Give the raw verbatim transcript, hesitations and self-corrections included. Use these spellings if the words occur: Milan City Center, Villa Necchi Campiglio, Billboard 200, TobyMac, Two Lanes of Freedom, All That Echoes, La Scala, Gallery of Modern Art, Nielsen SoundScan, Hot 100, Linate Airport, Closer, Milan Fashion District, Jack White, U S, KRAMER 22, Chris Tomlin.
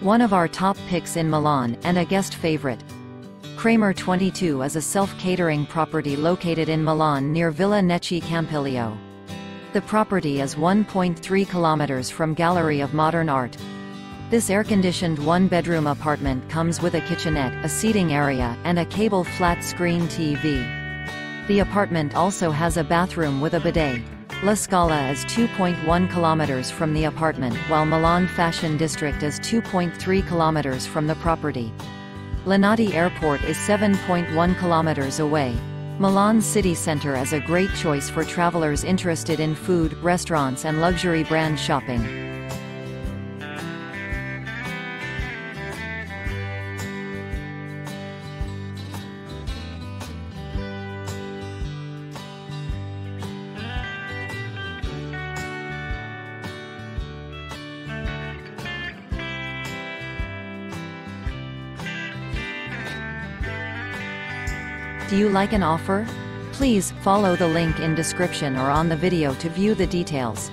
one of our top picks in Milan, and a guest favorite. KRAMER twenty-two is a self-catering property located in Milan near Villa Necchi Campiglio. The property is one point three kilometers from Gallery of Modern Art. This air-conditioned one-bedroom apartment comes with a kitchenette, a seating area, and a cable flat-screen T V. The apartment also has a bathroom with a bidet. La Scala is two point one kilometers from the apartment, while Milan Fashion District is two point three kilometers from the property. Linate Airport is seven point one kilometers away. Milan City Center is a great choice for travelers interested in food, restaurants and luxury brand shopping. Do you like an offer? Please follow the link in description or on the video to view the details.